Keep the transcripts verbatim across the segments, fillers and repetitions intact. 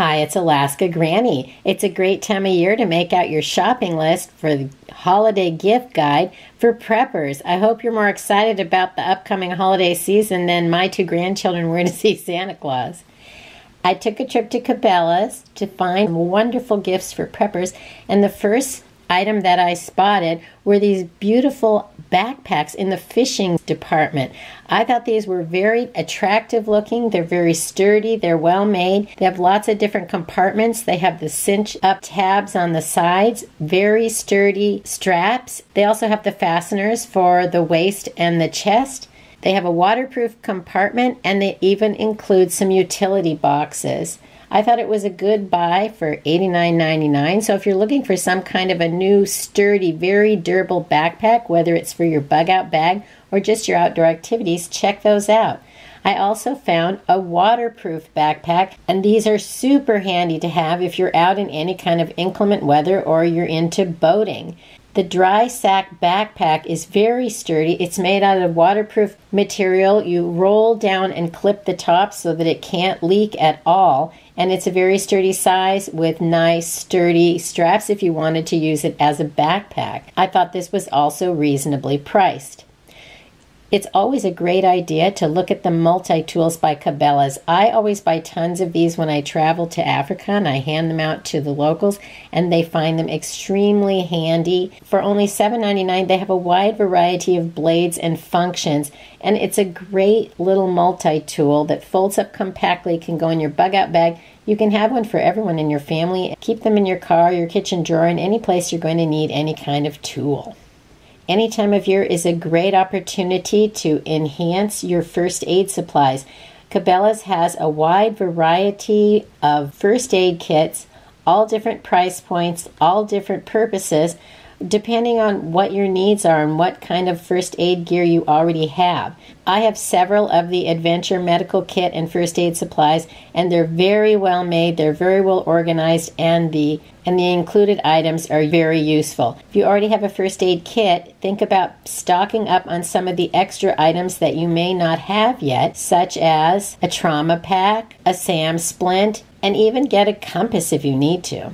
Hi, it's Alaska Granny. It's a great time of year to make out your shopping list for the holiday gift guide for preppers. I hope you're more excited about the upcoming holiday season than my two grandchildren were to see Santa Claus. I took a trip to Cabela's to find wonderful gifts for preppers, and the first item that I spotted were these beautiful backpacks in the fishing department. I thought these were very attractive looking. They're very sturdy. They're well made. They have lots of different compartments. They have the cinch up tabs on the sides. Very sturdy straps. They also have the fasteners for the waist and the chest. They have a waterproof compartment, and they even include some utility boxes. I thought it was a good buy for eighty-nine ninety-nine. So if you're looking for some kind of a new, sturdy, very durable backpack, whether it's for your bug out bag or just your outdoor activities, check those out. I also found a waterproof backpack, and these are super handy to have if you're out in any kind of inclement weather or you're into boating. The dry sack backpack is very sturdy. It's made out of waterproof material. You roll down and clip the top so that it can't leak at all. And it's a very sturdy size with nice sturdy straps if you wanted to use it as a backpack. I thought this was also reasonably priced. It's always a great idea to look at the multi-tools by Cabela's. I always buy tons of these when I travel to Africa, and I hand them out to the locals, and they find them extremely handy. For only seven ninety-nine, they have a wide variety of blades and functions, and it's a great little multi-tool that folds up compactly, can go in your bug-out bag. You can have one for everyone in your family. Keep them in your car, your kitchen drawer, and any place you're going to need any kind of tool. Any time of year is a great opportunity to enhance your first aid supplies. Cabela's has a wide variety of first aid kits, all different price points, all different purposes, depending on what your needs are and what kind of first aid gear you already have. I have several of the Adventure Medical Kit and first aid supplies, and they're very well made, they're very well organized, and the And the included items are very useful. If you already have a first aid kit, think about stocking up on some of the extra items that you may not have yet, such as a trauma pack, a SAM splint, and even get a compass if you need to.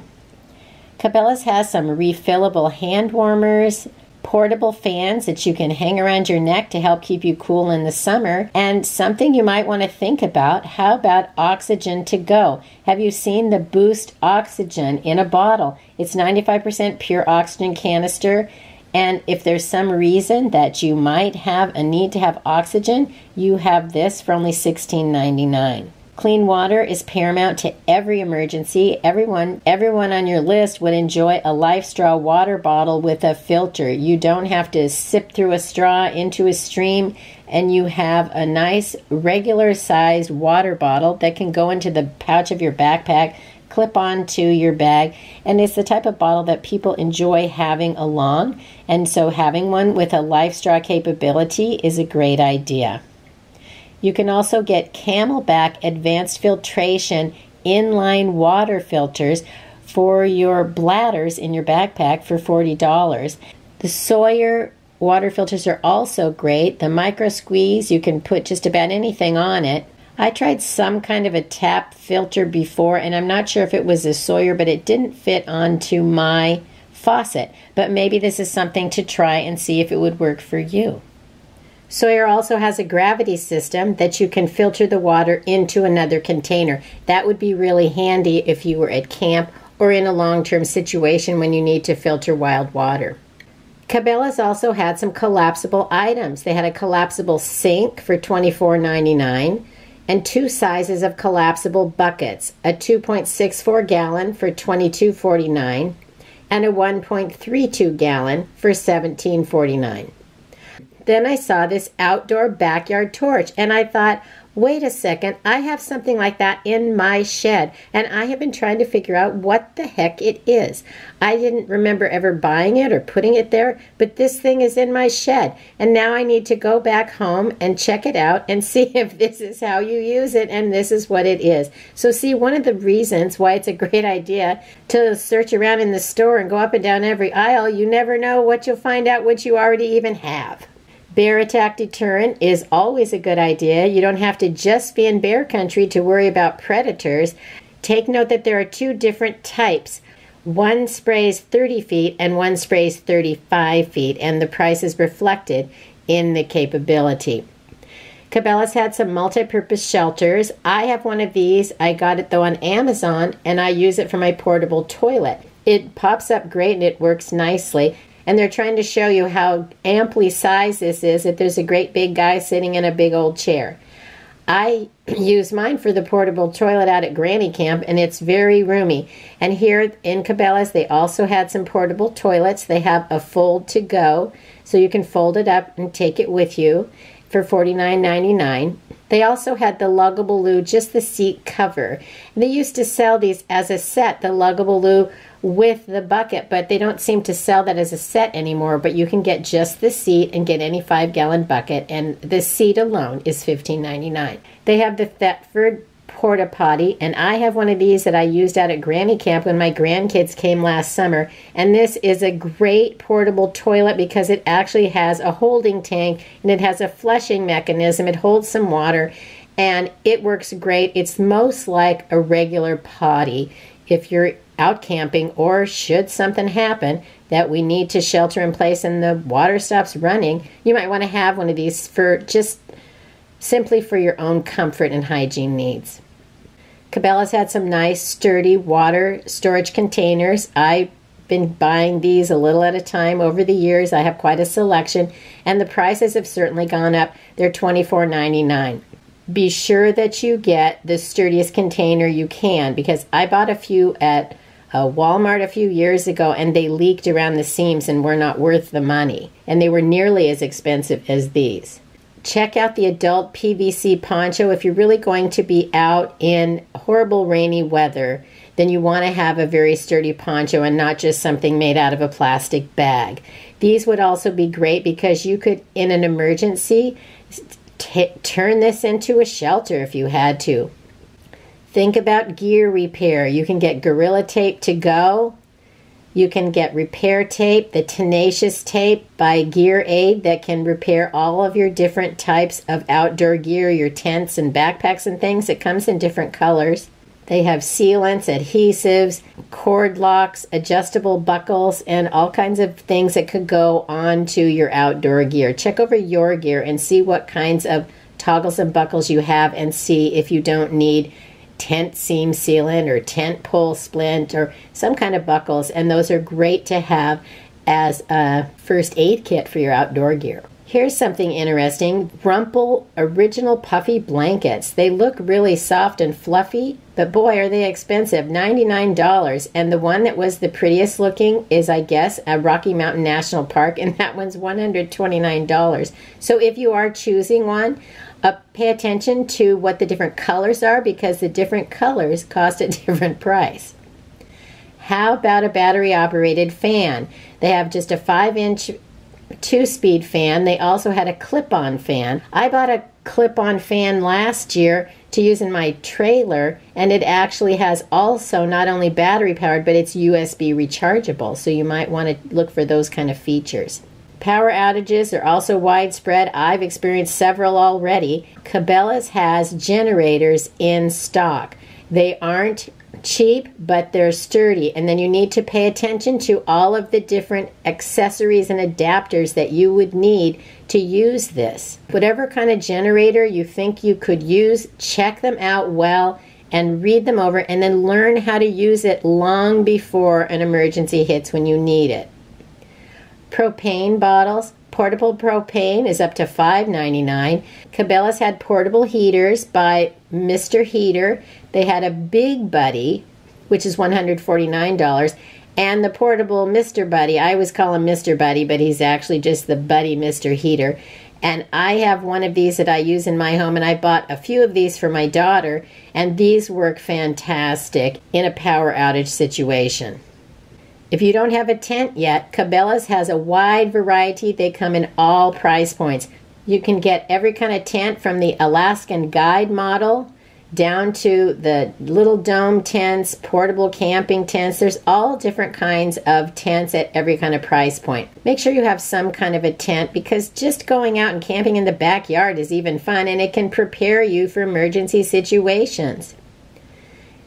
Cabela's has some refillable hand warmers, portable fans that you can hang around your neck to help keep you cool in the summer, and something you might want to think about, how about oxygen to go? Have you seen the Boost oxygen in a bottle? It's ninety-five percent pure oxygen canister, and if there's some reason that you might have a need to have oxygen, you have this for only sixteen ninety-nine. Clean water is paramount to every emergency. Everyone, everyone on your list would enjoy a LifeStraw water bottle with a filter. You don't have to sip through a straw into a stream, and you have a nice regular-sized water bottle that can go into the pouch of your backpack, clip onto your bag, and it's the type of bottle that people enjoy having along, and so having one with a LifeStraw capability is a great idea. You can also get CamelBak advanced filtration inline water filters for your bladders in your backpack for forty dollars. The Sawyer water filters are also great. The micro squeeze, you can put just about anything on it. I tried some kind of a tap filter before, and I'm not sure if it was a Sawyer, but it didn't fit onto my faucet. But maybe this is something to try and see if it would work for you. Sawyer also has a gravity system that you can filter the water into another container. That would be really handy if you were at camp or in a long-term situation when you need to filter wild water. Cabela's also had some collapsible items. They had a collapsible sink for twenty-four ninety-nine and two sizes of collapsible buckets, a two point six four gallon for twenty-two forty-nine and a one point three two gallon for seventeen forty-nine. Then I saw this outdoor backyard torch, and I thought, wait a second, I have something like that in my shed, and I have been trying to figure out what the heck it is. I didn't remember ever buying it or putting it there, but this thing is in my shed, and now I need to go back home and check it out and see if this is how you use it, and this is what it is. So see, one of the reasons why it's a great idea to search around in the store and go up and down every aisle, you never know what you'll find out what you already even have. Bear attack deterrent is always a good idea. You don't have to just be in bear country to worry about predators. Take note that there are two different types. One sprays thirty feet and one sprays thirty-five feet, and the price is reflected in the capability. Cabela's had some multi-purpose shelters. I have one of these. I got it though on Amazon, and I use it for my portable toilet. It pops up great and it works nicely. And they're trying to show you how amply sized this is, that there's a great big guy sitting in a big old chair. I use mine for the portable toilet out at Granny Camp, and it's very roomy. And here in Cabela's, they also had some portable toilets. They have a fold to go, so you can fold it up and take it with you for forty-nine ninety-nine. They also had the luggable loo, just the seat cover. And they used to sell these as a set, the luggable loo with the bucket, but they don't seem to sell that as a set anymore. But you can get just the seat and get any five gallon bucket, and the seat alone is fifteen ninety-nine. They have the Thetford porta potty, and I have one of these that I used out at Granny Camp when my grandkids came last summer, and this is a great portable toilet because it actually has a holding tank and it has a flushing mechanism. It holds some water and it works great. It's most like a regular potty if you're out camping, or should something happen that we need to shelter in place and the water stops running, you might want to have one of these for just simply for your own comfort and hygiene needs. Cabela's had some nice sturdy water storage containers. I've been buying these a little at a time over the years. I have quite a selection, and the prices have certainly gone up. They're twenty-four ninety-nine. Be sure that you get the sturdiest container you can, because I bought a few at Uh, Walmart a few years ago, and they leaked around the seams and were not worth the money, and they were nearly as expensive as these. Check out the adult P V C poncho. If you're really going to be out in horrible rainy weather, then you want to have a very sturdy poncho and not just something made out of a plastic bag. These would also be great because you could, in an emergency, t- turn this into a shelter if you had to. Think about gear repair. You can get Gorilla Tape to go. You can get repair tape, the tenacious tape by Gear Aid that can repair all of your different types of outdoor gear, your tents and backpacks and things. It comes in different colors. They have sealants, adhesives, cord locks, adjustable buckles, and all kinds of things that could go onto your outdoor gear. Check over your gear and see what kinds of toggles and buckles you have, and see if you don't need tent seam sealant or tent pole splint or some kind of buckles, and those are great to have as a first aid kit for your outdoor gear. Here's something interesting. Rumpel original puffy blankets. They look really soft and fluffy, but boy are they expensive. ninety-nine dollars, and the one that was the prettiest looking is, I guess, a Rocky Mountain National Park, and that one's one hundred twenty-nine dollars. So if you are choosing one, Uh, pay attention to what the different colors are, because the different colors cost a different price. How about a battery-operated fan? They have just a five inch two-speed fan. They also had a clip-on fan. I bought a clip-on fan last year to use in my trailer, and it actually has also not only battery-powered, but it's U S B rechargeable, so you might want to look for those kind of features. Power outages are also widespread. I've experienced several already. Cabela's has generators in stock. They aren't cheap, but they're sturdy. And then you need to pay attention to all of the different accessories and adapters that you would need to use this. Whatever kind of generator you think you could use, check them out well and read them over, and then learn how to use it long before an emergency hits when you need it. Propane bottles. Portable propane is up to five ninety-nine. Cabela's had portable heaters by Mister Heater. They had a Big Buddy, which is one hundred forty-nine dollars, and the portable Mister Buddy. I always call him Mister Buddy, but he's actually just the Buddy Mister Heater. And I have one of these that I use in my home, and I bought a few of these for my daughter, and these work fantastic in a power outage situation. If you don't have a tent yet, Cabela's has a wide variety. They come in all price points. You can get every kind of tent, from the Alaskan Guide model down to the little dome tents, portable camping tents. There's all different kinds of tents at every kind of price point. Make sure you have some kind of a tent, because just going out and camping in the backyard is even fun, and it can prepare you for emergency situations.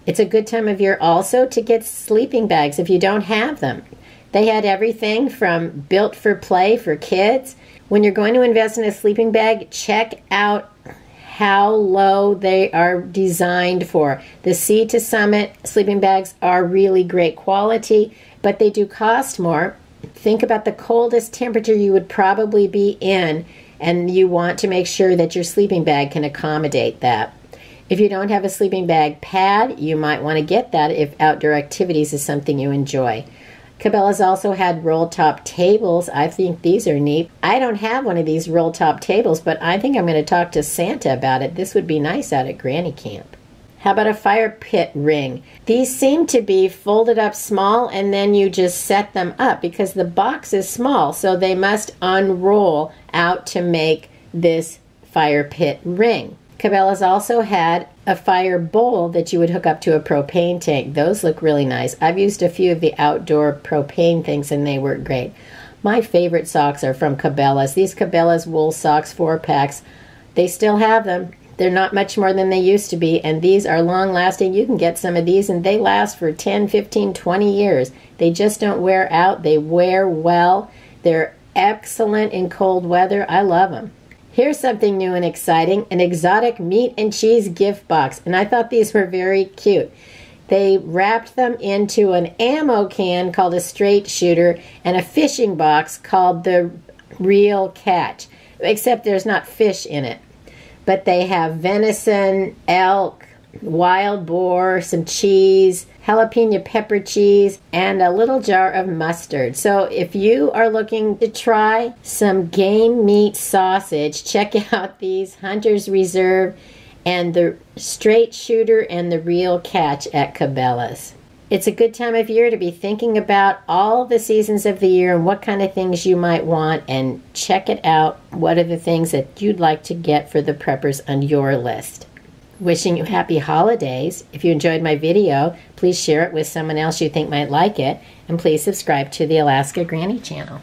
It's a good time of year also to get sleeping bags if you don't have them. They had everything from built for play for kids. When you're going to invest in a sleeping bag, check out how low they are designed for. The Sea to Summit sleeping bags are really great quality, but they do cost more. Think about the coldest temperature you would probably be in, and you want to make sure that your sleeping bag can accommodate that. If you don't have a sleeping bag pad, you might want to get that if outdoor activities is something you enjoy. Cabela's also had roll top tables. I think these are neat. I don't have one of these roll top tables, but I think I'm going to talk to Santa about it. This would be nice out at Granny Camp. How about a fire pit ring? These seem to be folded up small and then you just set them up because the box is small, so they must unroll out to make this fire pit ring. Cabela's also had a fire bowl that you would hook up to a propane tank. Those look really nice. I've used a few of the outdoor propane things and they work great. My favorite socks are from Cabela's. These Cabela's wool socks, four packs, they still have them. They're not much more than they used to be, and these are long lasting. You can get some of these and they last for ten, fifteen, twenty years. They just don't wear out. They wear well. They're excellent in cold weather. I love them. Here's something new and exciting, an exotic meat and cheese gift box, and I thought these were very cute. They wrapped them into an ammo can called a straight shooter and a fishing box called the real catch, except there's not fish in it. But they have venison, elk, wild boar, some cheese, jalapeno pepper cheese, and a little jar of mustard. So if you are looking to try some game meat sausage, check out these Hunter's Reserve and the Straight Shooter and the Real Catch at Cabela's. It's a good time of year to be thinking about all the seasons of the year and what kind of things you might want, and check it out. What are the things that you'd like to get for the preppers on your list? Wishing you happy holidays. If you enjoyed my video, please share it with someone else you think might like it, and please subscribe to the Alaska Granny channel.